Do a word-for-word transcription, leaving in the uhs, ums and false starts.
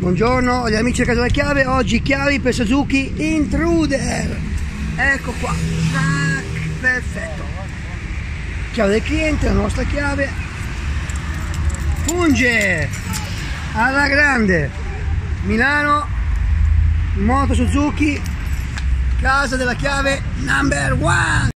Buongiorno agli amici del Casa della Chiave, oggi chiavi per Suzuki Intruder. Ecco qua, tac, perfetto. Chiave del cliente, la nostra chiave. Funge alla grande. Milano, moto Suzuki, Casa della Chiave number one.